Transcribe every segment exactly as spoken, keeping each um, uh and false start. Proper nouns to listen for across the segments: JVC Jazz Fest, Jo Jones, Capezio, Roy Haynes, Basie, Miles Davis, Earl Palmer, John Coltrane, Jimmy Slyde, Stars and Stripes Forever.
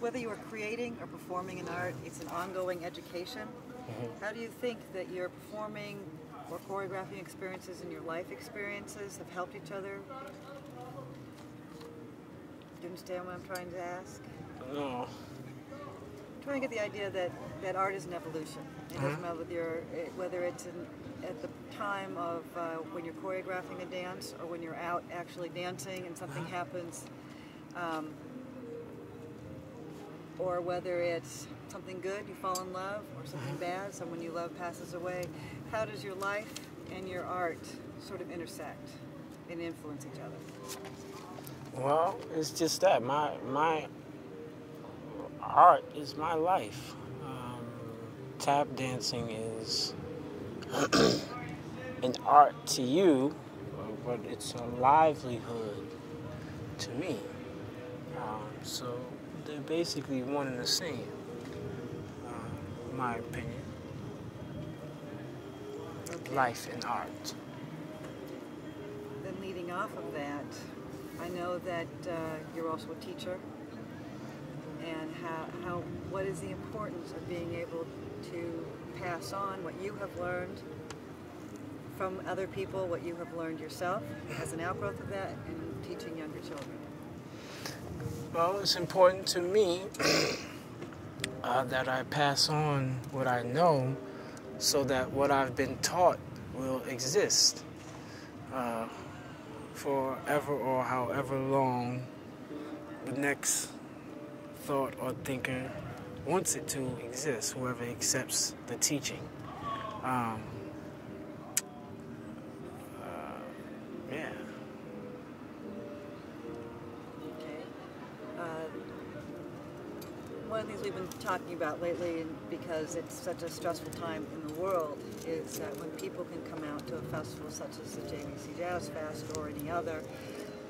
whether you are creating or performing an art, it's an ongoing education. Mm-hmm. How do you think that your performing or choreographing experiences and your life experiences have helped each other? Do you understand what I'm trying to ask? No. I'm trying to get the idea that, that art is an evolution. It mm-hmm. doesn't matter with your, it, whether it's an, at the time of uh, when you're choreographing a dance or when you're out actually dancing and something mm-hmm. happens. Um, or whether it's something good, you fall in love, or something bad, someone you love passes away. How does your life and your art sort of intersect and influence each other? Well, it's just that. My, my art is my life. Um, tap dancing is an art to you, but it's a livelihood to me. Um, so they're basically one and the same, uh, in my opinion. Okay. Life and art. Then leading off of that, I know that uh, you're also a teacher. And how, how, what is the importance of being able to pass on what you have learned from other people, what you have learned yourself as an outgrowth of that, and teaching younger children? Well, it's important to me uh, that I pass on what I know so that what I've been taught will exist uh, forever or however long the next thought or thinker wants it to exist, whoever accepts the teaching. Um, uh, yeah. One of the things we've been talking about lately, and because it's such a stressful time in the world, is that when people can come out to a festival such as the J V C Jazz Fest or any other,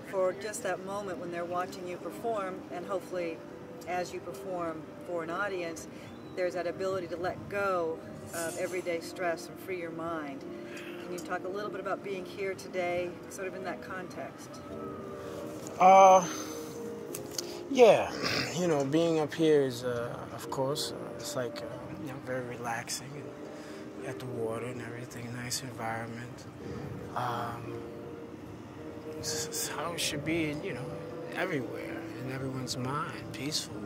for just that moment when they're watching you perform, and hopefully as you perform for an audience, there's that ability to let go of everyday stress and free your mind. Can you talk a little bit about being here today, sort of in that context? Uh... Yeah, you know, being up here is, uh, of course, uh, it's like, uh, you know, very relaxing. You got the water and everything, nice environment. Um, this is how it should be, you know, everywhere, in everyone's mind, peaceful,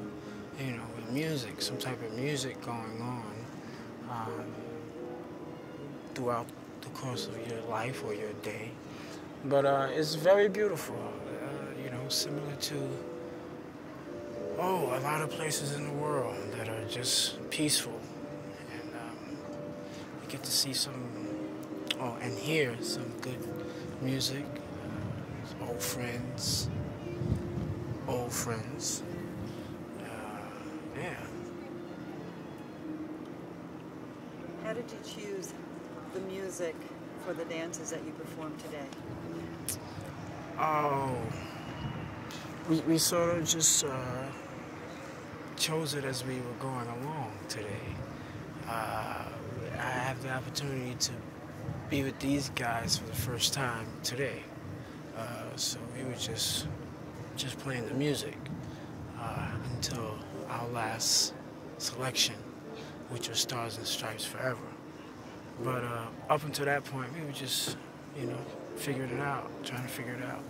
you know, with music, some type of music going on um, throughout the course of your life or your day. But uh, it's very beautiful, uh, you know, similar to Oh, a lot of places in the world that are just peaceful, and um, you get to see some, oh, and hear some good music, uh, old friends, old friends, uh, yeah. How did you choose the music for the dances that you perform today? Oh, we, we sort of just, uh, chose it as we were going along today. Uh, I have the opportunity to be with these guys for the first time today. Uh, so we were just just playing the music uh, until our last selection, which was Stars and Stripes Forever. But uh, up until that point, we were just, you know, figuring it out, trying to figure it out.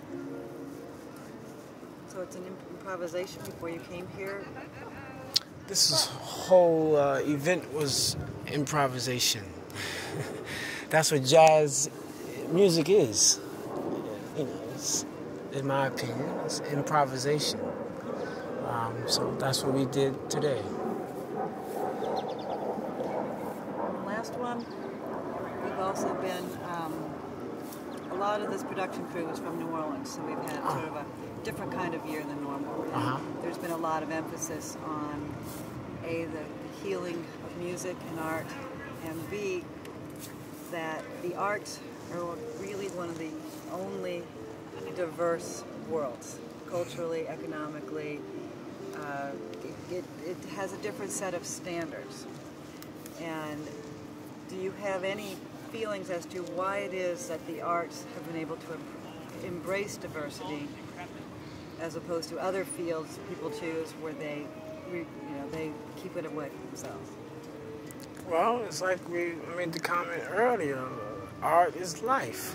So it's an improvisation before you came here? This whole uh, event was improvisation. That's what jazz music is. You know, it's, in my opinion, it's improvisation. Um, so that's what we did today. The last one, we've also been, um, a lot of this production crew is from New Orleans, so we've had sort of a different kind of year than normal. Uh-huh. There's been a lot of emphasis on A, the healing of music and art, and B, that the arts are really one of the only diverse worlds, culturally, economically. Uh, it, it, it has a different set of standards. And do you have any feelings as to why it is that the arts have been able to embrace diversity as opposed to other fields people choose where they we, you know, they keep it away from themselves? Well, it's like we made the comment earlier, art is life.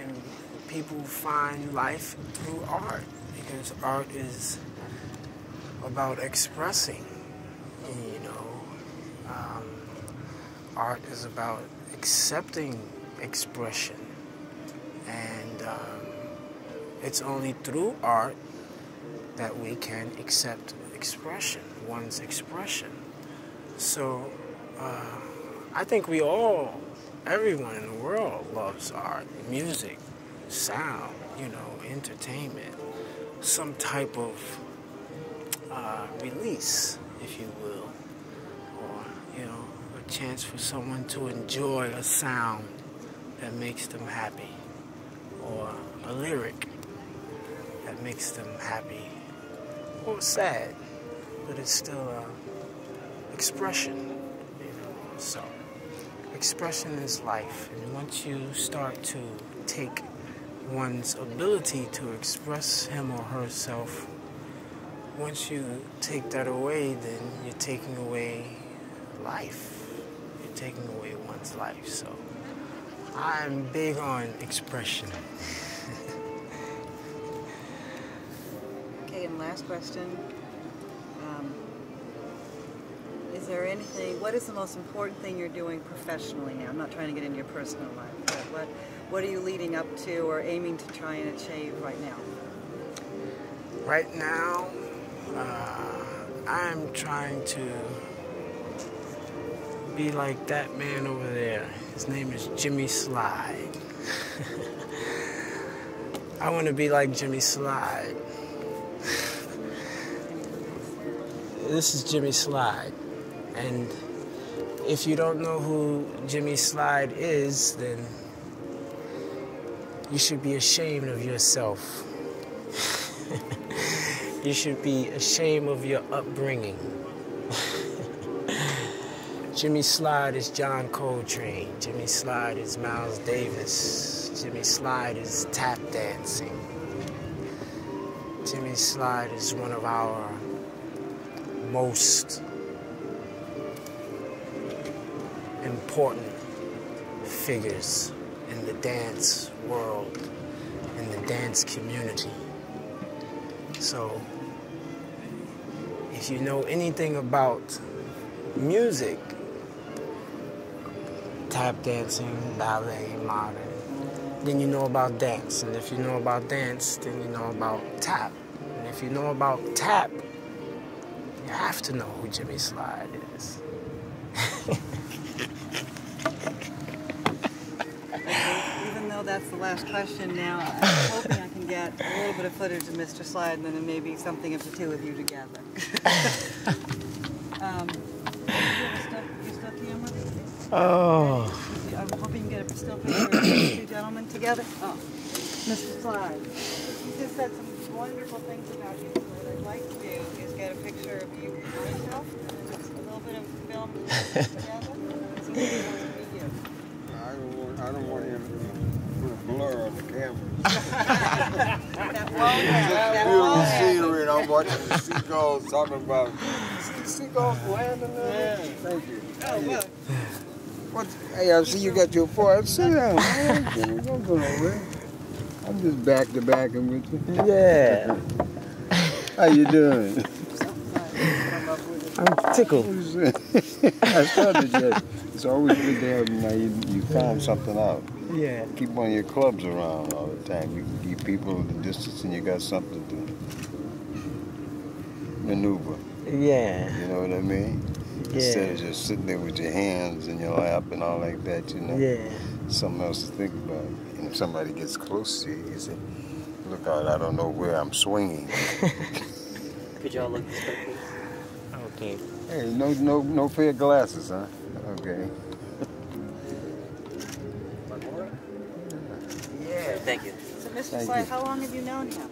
And people find life through art, because art is about expressing, you know. Um, art is about accepting expression. And um, it's only through art that we can accept expression, one's expression. So uh, I think we all, everyone in the world loves art, music, sound, you know, entertainment, some type of uh, release, if you will, or, you know, a chance for someone to enjoy a sound that makes them happy, or a lyric that makes them happy, or sad, but it's still uh, expression, you know, so expression is life. And once you start to take one's ability to express him or herself, once you take that away, then you're taking away life. You're taking away one's life, so I'm big on expression. Okay, and last question. Um, is there anything, what is the most important thing you're doing professionally now? I'm not trying to get into your personal life, but what, what are you leading up to or aiming to try and achieve right now? Right now, uh, I'm trying to be like that man over there. His name is Jimmy Slyde. I want to be like Jimmy Slyde. This is Jimmy Slyde. And if you don't know who Jimmy Slyde is, then you should be ashamed of yourself. You should be ashamed of your upbringing. Jimmy Slyde is John Coltrane. Jimmy Slyde is Miles Davis. Jimmy Slyde is tap dancing. Jimmy Slyde is one of our most important figures in the dance world, in the dance community. So, if you know anything about music, tap dancing, ballet, modern, then you know about dance. And if you know about dance, then you know about tap. And if you know about tap, you have to know who Jimmy Slyde is. Okay, even though that's the last question now, I'm hoping I can get a little bit of footage of Mister Slyde, and then maybe something of the two of you together. um, Oh. I'm hoping you get a still picture of these two gentlemen together. Oh, Mister Slyde. You just said some wonderful things about you. What I'd like to do is get a picture of you and yourself, a little bit of film together. So maybe he wants to meet you. I don't want, I don't want him to put a blur on the camera. That won't happen. You will see the read. I'm watching the seagulls talking about seagulls landing there. Yeah. Thank you. Oh, yeah. Look. What? Hey, I see you got your part. Sit down, man. Don't go nowhere. I'm just back to backing with you. Yeah. How you doing? I'm tickled. I started that. It's always good to have now you, you found something out. Yeah. Keep one of your clubs around all the time. You can keep people at the distance and you got something to maneuver. Yeah. You know what I mean? Yeah. Instead of just sitting there with your hands in your lap and all like that, you know. Yeah. Something else to think about. And if somebody gets close to you, you say, look out, I don't know where I'm swinging. Could y'all look this way, please? Okay. Hey, no, no, no fair glasses, huh? Okay. One more? Yeah. Thank you. So, Mister Slyde, how long have you known him?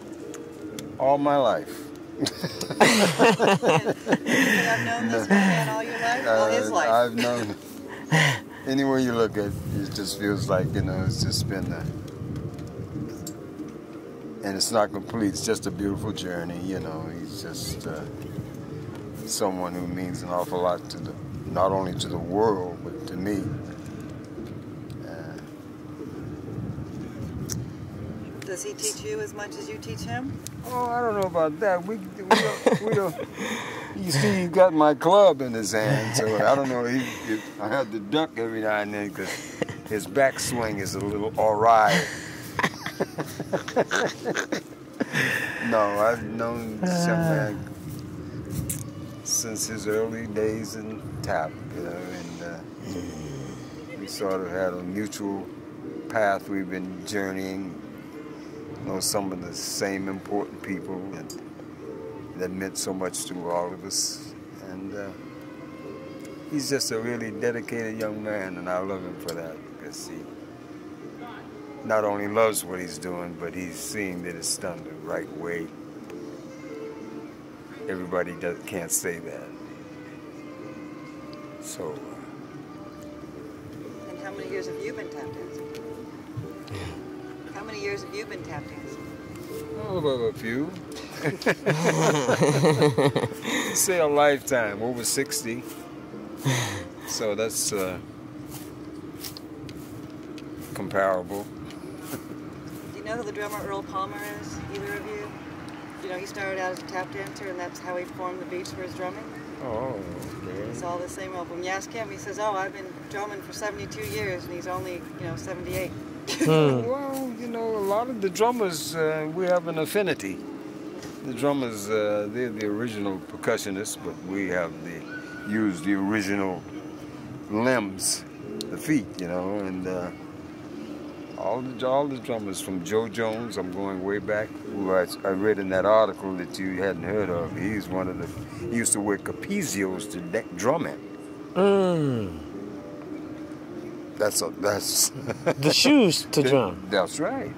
All my life. I've known this man all your life, all his life. Uh, I've known. Anywhere you look at, it just feels like, you know, it's just been a, and it's not complete. It's just a beautiful journey, you know. He's just uh, someone who means an awful lot to the, not only to the world, but to me. Uh, Does he teach you as much as you teach him? Oh, I don't know about that. We, we don't, we don't, you see, he got my club in his hand, so I don't know. He, he, I have to duck every now and then because his backswing is a little all right. No, I've known Shemlang since his early days in tap, you know, and uh, we sort of had a mutual path. We've been journeying, you know, some of the same important people that, that meant so much to all of us. And uh, he's just a really dedicated young man, and I love him for that, because he not only loves what he's doing, but he's seeing that it's done the right way. Everybody does, can't say that. So. And how many years have you been tap dancing? How many years have you been tap dancing? Oh, well, a few. Say a lifetime, over sixty. So that's uh, comparable. Do you know who the drummer Earl Palmer is, either of you? You know, he started out as a tap dancer, and that's how he formed the beats for his drumming. Oh, okay. It's all the same album. You ask him, he says, oh, I've been drumming for seventy-two years, and he's only, you know, seventy-eight. Hmm. Well, you know, a lot of the drummers, uh, we have an affinity. The drummers, uh, they're the original percussionists, but we have the, used the original limbs, the feet, you know, and uh, All the, all the drummers, from Jo Jones, I'm going way back, who I, I read in that article that you hadn't heard of. He's one of the, he used to wear capezios to drum in. Mm. That's, a, that's... The shoes to that, drum. That's right.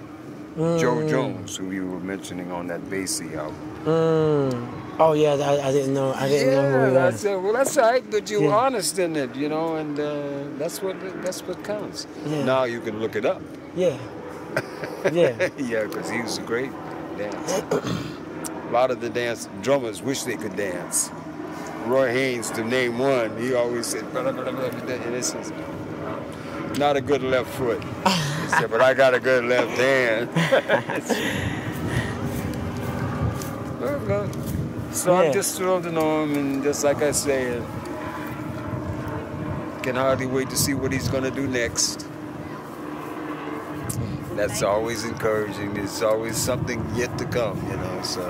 Mm. Jo Jones, who you were mentioning on that Basie album. Mm. Oh, yeah, I, I didn't know, I didn't yeah, know who that's, uh, well, that's all right, but you're yeah. honest in it, you know, and uh, that's, what, that's what counts. Yeah. Now you can look it up. Yeah, yeah. Yeah, because he was a great dancer. A lot of the dance drummers wish they could dance. Roy Haynes, to name one, he always said, blah, blah, blah, blah, and this is not a good left foot. He said, but I got a good left hand. So yeah. I'm just thrilled to know him, and just like I said, can hardly wait to see what he's going to do next. That's always encouraging. There's always something yet to come, you know, so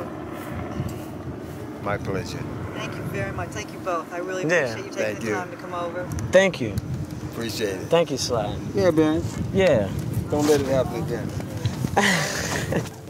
my pleasure. Thank you very much. Thank you both. I really appreciate yeah. you taking Thank the you. time to come over. Thank you. Appreciate it. Thank you, Sly. Yeah, Ben. Yeah. Don't let it happen again.